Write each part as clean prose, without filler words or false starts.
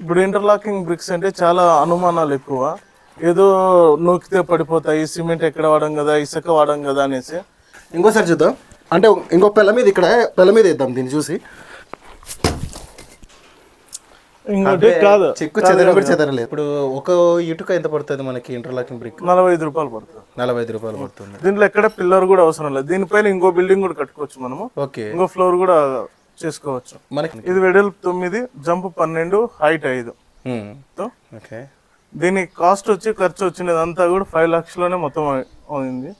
ఇప్పుడు interlocking bricks అంటే చాలా అనుమానాలు ఎక్కువ, ఏదో నొక్కితే పడిపోతాయి, సిమెంట్ ఎక్కడ వాడం కదా, ఇసుక వాడం కదా అనేసి. ఇంకోసారి చూద్దాం, అంటే ఇంకో పిల్ల మీద, ఇక్కడ పిల్ల మీద వేద్దాం దీన్ని చూసి. ఇంకోటి కాదు, చెక్కు చెదర కూడా చెదరలేదు. ఇప్పుడు ఒక ఇటుక ఎంత పడుతుంది మనకి ఇంటర్లాకింగ్ బ్రిక్? ₹45 పడుతుంది. ₹45 పడుతుంది. దీంట్లో ఎక్కడ పిల్లర్ కూడా అవసరం లేదు, దీనిపైన ఇంకో బిల్డింగ్ కూడా కట్టుకోవచ్చు మనము. ఓకే, ఇంకో ఫ్లోర్ కూడా చేసుకోవచ్చు మనకి. ఇది వెడల్పు 9, జంప్ 12, హైట్ 5. ఓకే, దీని కాస్ట్ వచ్చి ఖర్చు వచ్చినది అంతా కూడా 5 లక్షలనే మొత్తం అయింది.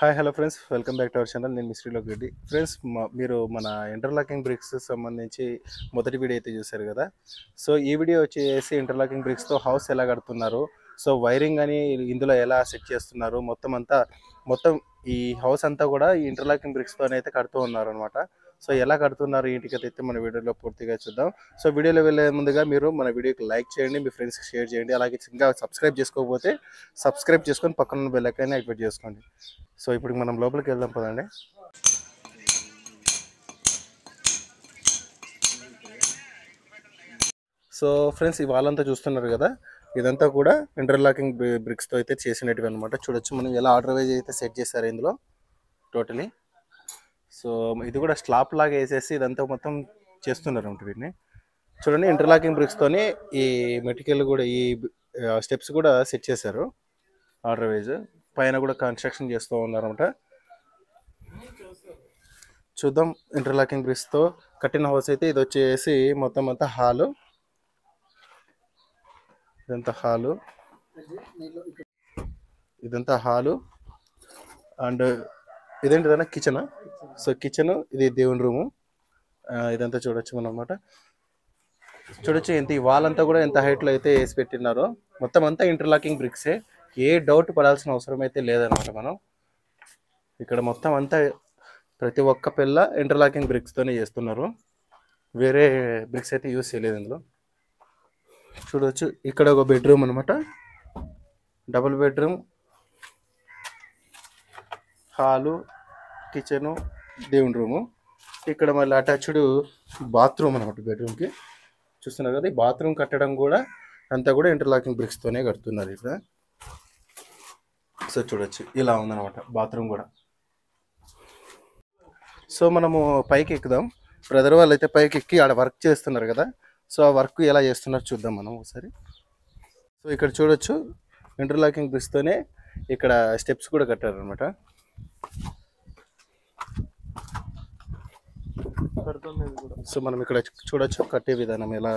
Hi, hello friends, welcome back to our channel. నేను శ్రీలోక్ రెడ్డి. ఫ్రెండ్స్, మీరు మన ఇంటర్లాకింగ్ బ్రిక్స్ సంబంధించి మొదటి వీడియో అయితే చూశారు కదా. సో ఈ వీడియో వచ్చేసి ఇంటర్లాకింగ్ బ్రిక్స్తో హౌస్ ఎలా కడుతున్నారు, సో వైరింగ్ అని ఇందులో ఎలా సెట్ చేస్తున్నారు, మొత్తం ఈ హౌస్ అంతా కూడా ఈ ఇంటర్లాకింగ్ బ్రిక్స్తోనే అయితే కడుతూ ఉన్నారు అనమాట. సో ఎలా కడుతున్నారు ఏంటికైతే మన వీడియోలో పూర్తిగా చూద్దాం. సో వీడియోలో వెళ్ళే ముందుగా మీరు మన వీడియోకి లైక్ చేయండి, మీ ఫ్రెండ్స్కి షేర్ చేయండి, అలాగే ఇంకా సబ్స్క్రైబ్ చేసుకోకపోతే సబ్స్క్రైబ్ చేసుకొని పక్కన బెల్ ఐకాన్ యాక్టివేట్ చేసుకోండి. సో ఇప్పుడు మనం లోపలికి వెళ్దాం, పదండి. సో ఫ్రెండ్స్, ఇవాళంతా చూస్తున్నారు కదా, ఇదంతా కూడా ఇంటర్లాకింగ్ బ్రిక్స్తో అయితే చేసినట్టుగా అనమాట. చూడొచ్చు మనం ఎలా ఆర్డర్ వైజ్ అయితే సెట్ చేశారు ఇందులో టోటలీ. సో ఇది కూడా స్లాప్ లాగా వేసేసి ఇదంతా మొత్తం చేస్తున్నారు అంటే వీటిని. చూడండి, ఇంటర్లాకింగ్ బ్రిక్స్తోనే ఈ మెటీరియల్ కూడా, ఈ స్టెప్స్ కూడా సెట్ చేశారు ఆర్డర్ వైజ్. పైన కూడా కన్స్ట్రక్షన్ చేస్తూ ఉన్నారన్నమాట. చూద్దాం, ఇంటర్లాకింగ్ బ్రిక్స్తో కట్టిన హౌస్ అయితే ఇది వచ్చేసి మొత్తం అంతా హాలు, ఇదంతా హాలు అండ్ ఇదేంటిదన్నా కిచెన్. సో కిచెన్, ఇది దేవుని రూము, ఇదంతా చూడొచ్చు మనం అన్నమాట. చూడొచ్చు ఎంత ఈ వాల్ అంతా కూడా ఎంత హైట్లో అయితే వేసి పెట్టినారో. మొత్తం అంతా ఇంటర్లాకింగ్ బ్రిక్సే, ఏ డౌట్ పడాల్సిన అవసరం అయితే లేదనమాట. మనం ఇక్కడ మొత్తం అంతా ప్రతి ఒక్క పిల్ల ఇంటర్లాకింగ్ బ్రిక్స్తోనే చేస్తున్నారు, వేరే బ్రిక్స్ అయితే యూజ్ చేయలేదు ఇందులో. చూడవచ్చు ఇక్కడ ఒక బెడ్రూమ్ అనమాట, డబుల్ బెడ్రూమ్, హాలు, కిచెను, దేవుని రూము. ఇక్కడ మళ్ళీ అటాచ్డ్ బాత్రూమ్ అనమాట బెడ్రూమ్కి. చూస్తున్నారు కదా, ఈ బాత్రూమ్ కట్టడం కూడా అంతా కూడా ఇంటర్లాకింగ్ బ్రిక్స్తోనే కడుతున్నారు ఇక్కడ. సో చూడొచ్చు ఇలా ఉందన్నమాట బాత్రూమ్ కూడా. సో మనము పైకి ఎక్కుదాం. బ్రదర్ వాళ్ళు అయితే పైకి ఎక్కి ఆడ వర్క్ చేస్తున్నారు కదా, సో ఆ వర్క్ ఎలా చేస్తున్నారు చూద్దాం మనం ఒకసారి. సో ఇక్కడ చూడొచ్చు ఇంటర్లాకింగ్ బ్రిక్స్తోనే ఇక్కడ స్టెప్స్ కూడా కట్టారనమాట. సో మనం ఇక్కడ చూడొచ్చు కట్టే విధానం ఎలా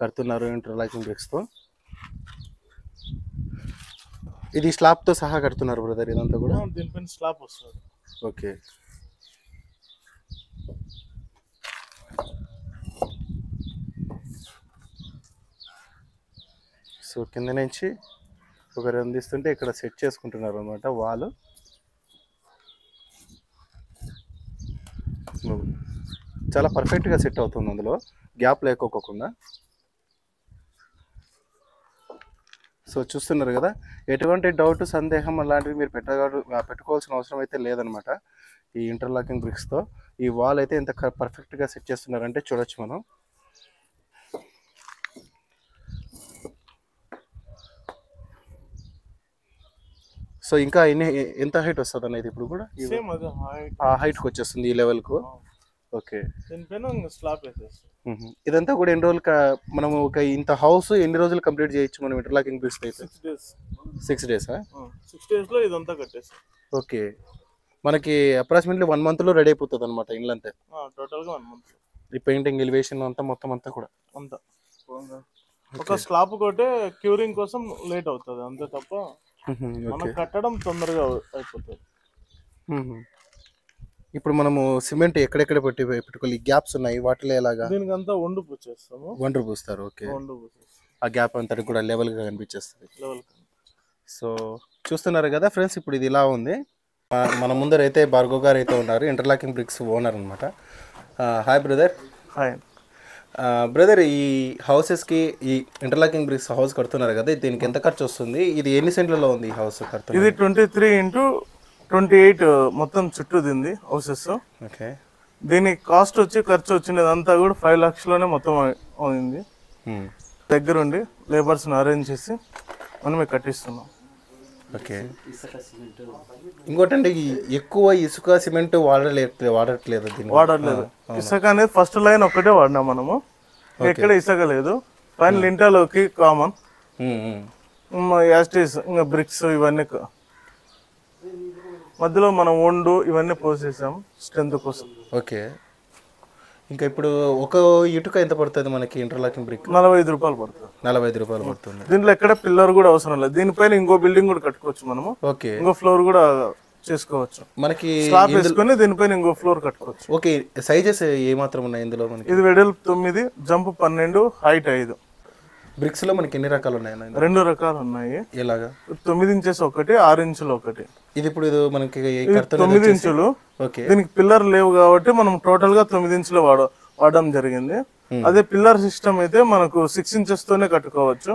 కడుతున్నారు ఇంటర్లాకింగ్ బ్రిక్స్తో. ఇది స్లాబ్తో సహా కడుతున్నారు బ్రదర్ ఇదంతా కూడా, దీనిపైన స్లాబ్ వస్తుంది. ఓకే, సో కింద నుంచి ఒకరు అందిస్తుంటే ఇక్కడ సెట్ చేసుకుంటున్నారు అన్నమాట వాళ్ళు. చాలా పర్ఫెక్ట్గా సెట్ అవుతుంది, అందులో గ్యాప్ లేకోకుండా. సో చూస్తున్నారు కదా, ఎటువంటి డౌట్, సందేహం అలాంటివి మీరు పెట్టుకోవాల్సిన అవసరం అయితే లేదనమాట. ఈ ఇంటర్లాకింగ్ బ్రిక్స్తో ఈ వాల్ అయితే ఎంత పర్ఫెక్ట్గా సెట్ చేస్తున్నారంటే చూడొచ్చు మనం. సో ఇంకా ఎంత హైట్ వస్తుంది అనేది ఇప్పుడు కూడా ఆ హైట్కి వచ్చేస్తుంది, ఈ లెవెల్కు. ఓకే, ఇదంతా కూడా ఎన్ని రోజులు మనం ఒక ఇంత హౌస్ ఎన్ని రోజులు కంప్లీట్ చేయొచ్చు మనం ఇంటర్లాకింగ్ బ్రిక్స్ అయితే? 6 డేసా? 6 డేస్లో ఇదంతా కట్టేస్తాం. ఓకే, మనకి అప్రాక్సిమేట్లీ 1 మంత్లో రెడీ అయిపోతుంది అనమాట ఇల్లంతా టోటల్గా. 1 మంత్ ఈ పెయింటింగ్, ఎలివేషన్ అంతా మొత్తం అంతా కూడా అంతా. ఒక స్లాబ్ ఒకటే క్యూరింగ్ కోసం లేట్ అవుతుంది అంతే తప్ప మనం కట్టడం తొందరగా అయిపోతుంది. ఇప్పుడు మనము సిమెంట్ ఎక్కడెక్కడ పెట్టుకోవాలి, గ్యాప్స్ ఉన్నాయి వాటిలో ఎలాగా? దీనికంతా వండ్రు పూస్తారు. ఓకే, ఆ గ్యాప్ అంతా కూడా లెవెల్గా కనిపించేస్తుంది. సో చూస్తున్నారు కదా ఫ్రెండ్స్, ఇప్పుడు ఇది ఇలా ఉంది. మన ముందర అయితే భార్గవ్ గారు అయితే ఉన్నారు, ఇంటర్లాకింగ్ బ్రిక్స్ ఓనర్ అనమాట. Hi brother. హాయ్ బ్రదర్, ఈ హౌసెస్కి ఈ ఇంటర్లాకింగ్ బ్రిక్స్ హౌస్ కడుతున్నారు కదా, దీనికి ఎంత ఖర్చు వస్తుంది? ఇది ఎన్ని సెంట్లలో ఉంది ఈ హౌస్? ఇది 23 x 28 మొత్తం చుట్టూ దింది హౌసెస్. ఓకే, దీని కాస్ట్ వచ్చి ఖర్చు వచ్చినది అంతా కూడా 5 lakhs లోనే మొత్తం అయింది. దగ్గరుండి లేబర్స్ అరేంజ్ చేసి మనమే కట్టిస్తున్నాం. ఓకే, ఇంకోటండి ఎక్కువ ఇసుక సిమెంట్ వాడట్లేదు. ఇసుక అనేది ఫస్ట్ లైన్ ఒకటే వాడినాం మనము, ఎక్కడ ఇసుక లేదు. పైన లింటాలోకి కామన్ యాస్టీస్ ఇంకా బ్రిక్స్ ఇవన్నీ, మధ్యలో మనం వండు ఇవన్నీ పోసేసాం స్ట్రెంత్ కోసం. ఓకే, ఇంకా ఇప్పుడు ఒక ఇటుక ఎంత పడుతుంది మనకి ఇంటర్లాకింగ్ బ్రిక్? 45 రూపాయలు పడుతుంది. 45 రూపాయలు పడుతుంది. దీంట్లో ఎక్కడ పిల్లర్ కూడా అవసరం లేదు, దీనిపైన ఇంకో బిల్డింగ్ కూడా కట్టుకోవచ్చు మనము. ఓకే, ఇంకో ఫ్లోర్ కూడా చేసుకోవచ్చు మనకి, స్లాబ్ వేసుకొని దీనిపైన ఇంకో ఫ్లోర్ కట్టుకోవచ్చు. ఓకే, సైజెస్ ఏమాత్రం ఉన్నాయి ఇందులో మనకి? ఇది వెడల్పు 9, జంప్ 12, హైట్ 5. బ్రిక్స్ లో మనకి ఎన్ని రకాలు ఉన్నాయి? 2 రకాలు ఉన్నాయి. ఎలాగా? 9 inches ఒకటి, 6 inches ఒకటి. ఇది ఇప్పుడు ఇది మనకి 9 inches. ఓకే, దీనికి పిల్లర్ లేవు కాబట్టి మనం టోటల్ గా 9 inches వాడడం జరిగింది. అదే పిల్లర్ సిస్టమ్ అయితే మనకు 6 inches తోనే కట్టుకోవచ్చు,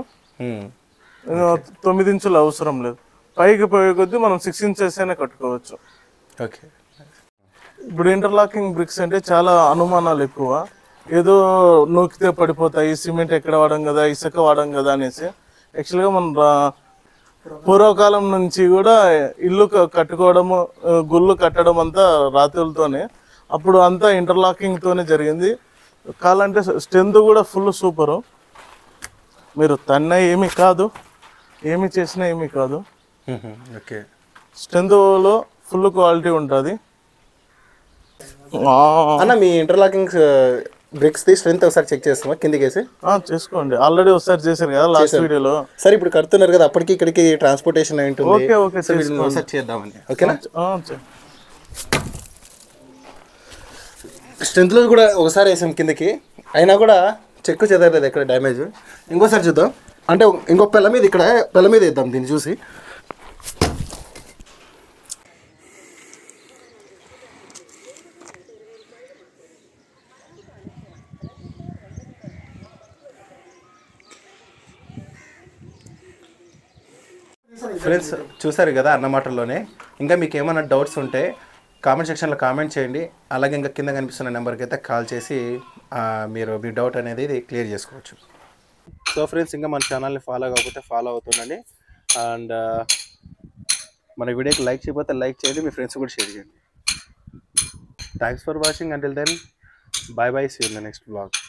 9 inches అవసరం లేదు. పైకి పోయే కొద్ది మనం 6 inches అయినా కట్టుకోవచ్చు. ఓకే, ఇప్పుడు ఇంటర్లాకింగ్ బ్రిక్స్ అంటే చాలా అనుమానాలు ఎక్కువ. ఏదో నూకితే పడిపోతాయి, సిమెంట్ ఎక్కడ వాడం కదా, ఇసుక వాడం కదా అనేసి. యాక్చువల్గా మన పూర్వకాలం నుంచి కూడా ఇల్లు కట్టుకోవడము, గుళ్ళు కట్టడం అంతా రాత్రులతోనే. అప్పుడు అంతా ఇంటర్లాకింగ్తోనే జరిగింది. కాలంటే స్ట్రెంత్ కూడా ఫుల్ సూపరు. మీరు తన్న ఏమీ కాదు, ఏమి చేసినా ఏమీ కాదు. ఓకే, స్ట్రెంత్లో ఫుల్ క్వాలిటీ ఉంటుంది. అన్న మీ ఇంటర్లాకింగ్ బ్రిక్స్ ది స్ట్రెంత్ ఒకసారి చెక్ చేస్తామా కిందకి వేసి? చేసుకోండి, ఆల్రెడీ ఒకసారి చేశారు కదా లాస్ట్ వీడియోలో. సరే, ఇప్పుడు కడుతున్నారు కదా, అప్పటికి ఇక్కడికి ట్రాన్స్పోర్టేషన్ అయి ఉంటుంది. ఓకే, ఓకే, సెర్చ్ చేద్దామండి. ఓకేనా? స్ట్రెంత్లో కూడా ఒకసారి వేసాం కిందకి, అయినా కూడా చెక్కు చెదరలేదు ఎక్కడ డ్యామేజ్. ఇంకోసారి చూద్దాం, అంటే ఇంకో పిల్ల మీద, ఇక్కడ పిల్ల మీద వేద్దాం దీన్ని చూసి. ఫ్రెండ్స్ చూసారు కదా అన్న మాటల్లోనే. ఇంకా మీకు ఏమైనా డౌట్స్ ఉంటే కామెంట్ సెక్షన్లో కామెంట్ చేయండి. అలాగే ఇంకా కింద కనిపిస్తున్న నెంబర్కి అయితే కాల్ చేసి మీరు మీ డౌట్ అనేది క్లియర్ చేసుకోవచ్చు. సో ఫ్రెండ్స్, ఇంకా మన ఛానల్ని ఫాలో కాకపోతే ఫాలో అవుతుండండి. అండ్ మన వీడియోకి లైక్ చేయకపోతే లైక్ చేయండి, మీ ఫ్రెండ్స్ కూడా షేర్ చేయండి. Thanks for watching. Until then, bye bye, see you in the next blog.